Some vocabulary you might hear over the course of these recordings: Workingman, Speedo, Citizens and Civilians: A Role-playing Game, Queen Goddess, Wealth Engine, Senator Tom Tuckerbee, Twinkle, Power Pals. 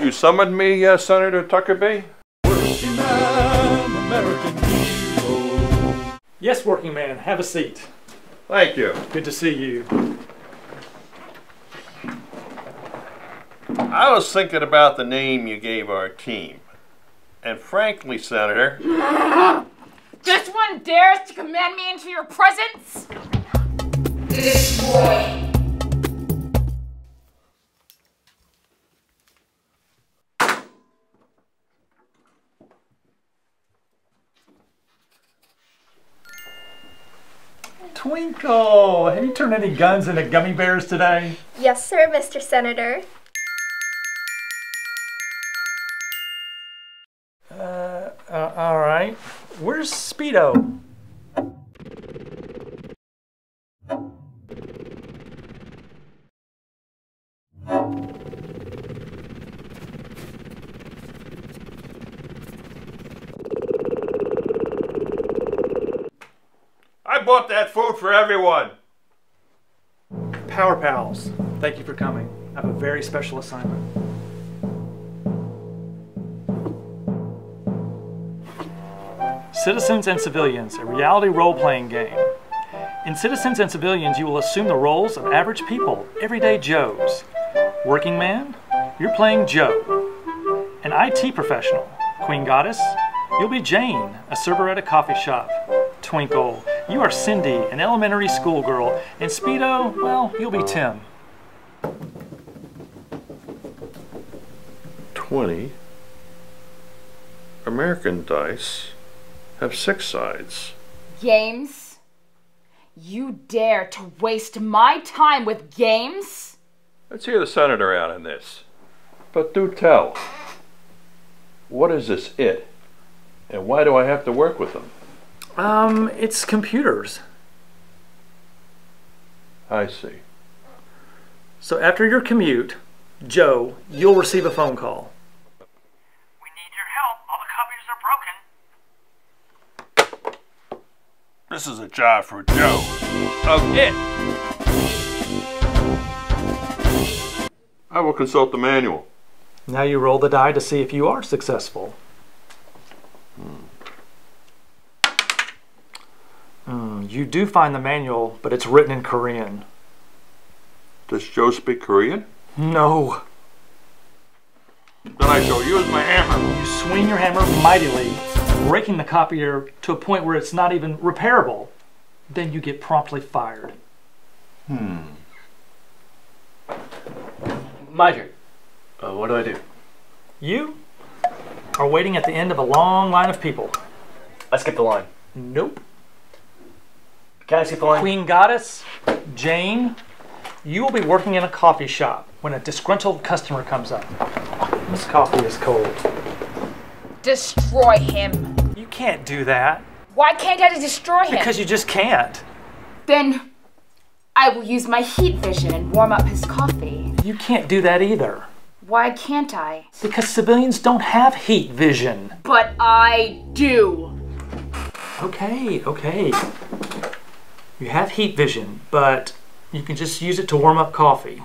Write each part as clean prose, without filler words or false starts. You summoned me, Senator Tuckerbee? Working man, American hero. Yes, working man, have a seat. Thank you. Good to see you. I was thinking about the name you gave our team. And frankly, Senator... This one dares to command me into your presence? This boy. Twinkle, have you turned any guns into gummy bears today? Yes, sir, Mr. Senator. All right. Where's Speedo? I bought that food for everyone. Power Pals, thank you for coming. I have a very special assignment. Citizens and Civilians, a reality role-playing game. In Citizens and Civilians, you will assume the roles of average people, everyday Joes. Working man, you're playing Joe. An IT professional, Queen Goddess, you'll be Jane, a server at a coffee shop. Twinkle, you are Cindy, an elementary schoolgirl. And Speedo, well, you'll be Tim. 20 American dice have 6 sides. Games? You dare to waste my time with games? Let's hear the senator out on this. But do tell. What is this IT? And why do I have to work with them? It's computers. I see. So after your commute, Joe, you'll receive a phone call. This is a job for Joe. Of IT. I will consult the manual. Now you roll the die to see if you are successful. You do find the manual, but it's written in Korean. Does Joe speak Korean? No. Then I shall use my hammer. You swing your hammer mightily, breaking the copier to a point where it's not even repairable. Then you get promptly fired. My turn. What do? You are waiting at the end of a long line of people. I skip the line. Nope. Can I skip the line? Queen Goddess, Jane, you will be working in a coffee shop when a disgruntled customer comes up. This coffee is cold. Destroy him. You can't do that. Why can't I destroy him? Because you just can't. Then I will use my heat vision and warm up his coffee. You can't do that either. Why can't I? Because civilians don't have heat vision. But I do. Okay, okay. You have heat vision, but you can just use it to warm up coffee.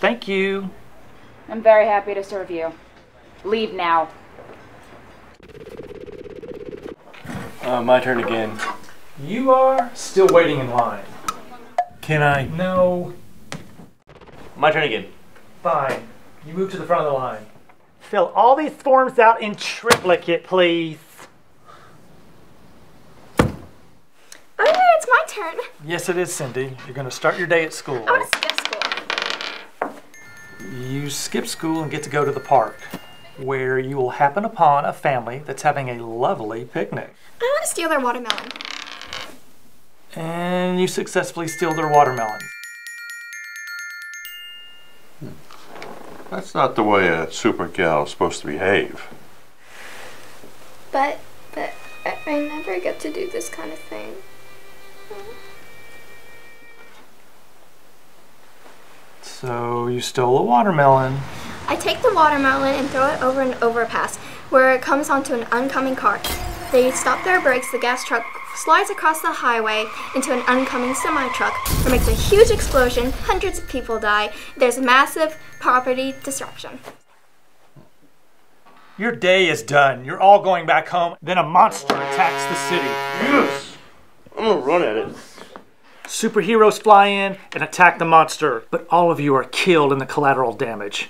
Thank you. I'm very happy to serve you. Leave now. My turn again. You are still waiting in line. Can I? No. My turn again. Fine. You move to the front of the line. Fill all these forms out in triplicate, please. Oh, no, it's my turn. Yes, it is, Cindy. You're going to start your day at school. I want to skip school. You skip school and get to go to the park, where you will happen upon a family that's having a lovely picnic. I want to steal their watermelon. And you successfully steal their watermelon. That's not the way a super gal is supposed to behave. But I never get to do this kind of thing. So you stole a watermelon. I take the watermelon and throw it over an overpass where it comes onto an oncoming car. They stop their brakes, the gas truck slides across the highway into an oncoming semi-truck that makes a huge explosion, hundreds of people die, there's massive property destruction. Your day is done. You're all going back home. Then a monster attacks the city. Yes! I'm gonna run at it. Superheroes fly in and attack the monster, but all of you are killed in the collateral damage.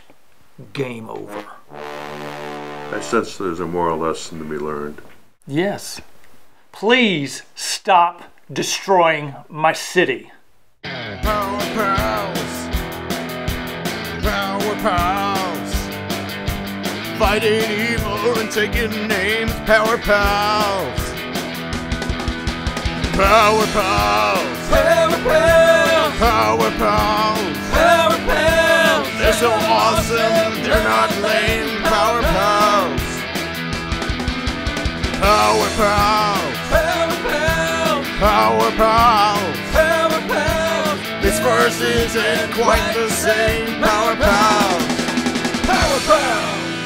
Game over. I sense there's a moral lesson to be learned. Yes. Please stop destroying my city. Power Pals. Power Pals. Fighting evil and taking names. Power Pals. Power Pals. Power Pals. Power Pals. Power Pals. They're so awesome, they're not lame. Power Pals. Power Pals. Power Pals. Power Pals. Power Pals. This verse isn't quite the same. Power Pals. Power Pals.